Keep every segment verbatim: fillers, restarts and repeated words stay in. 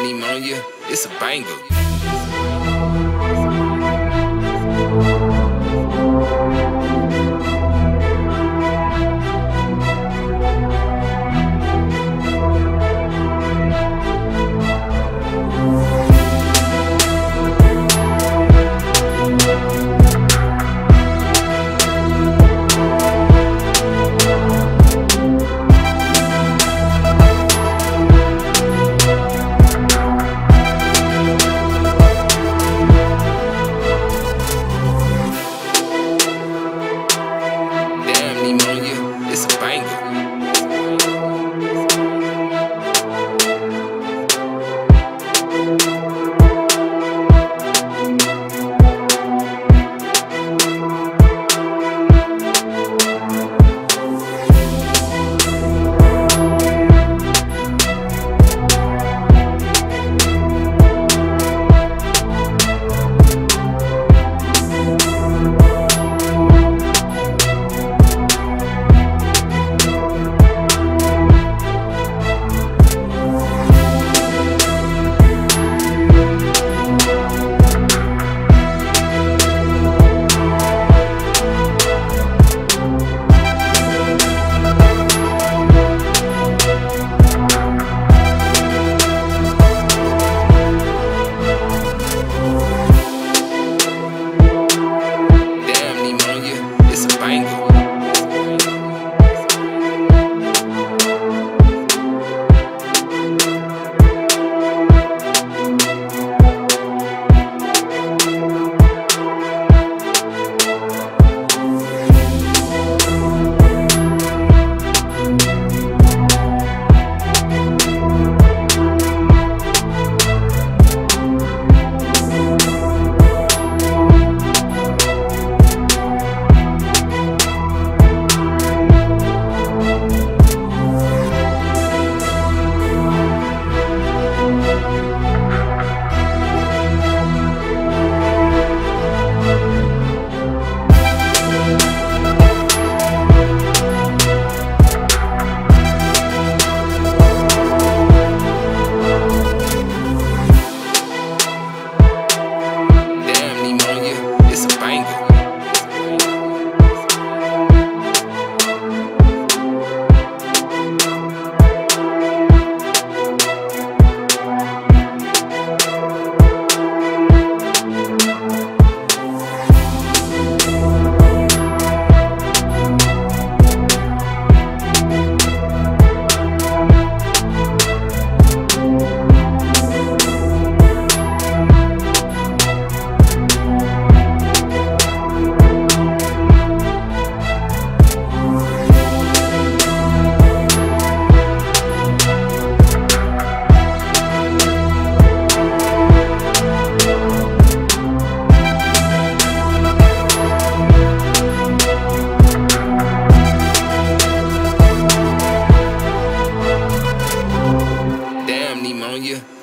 N3monia, it's a banger. N3monia,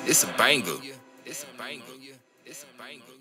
it's a banger. N3monia, it's a banger. It's a banger. It's a banger.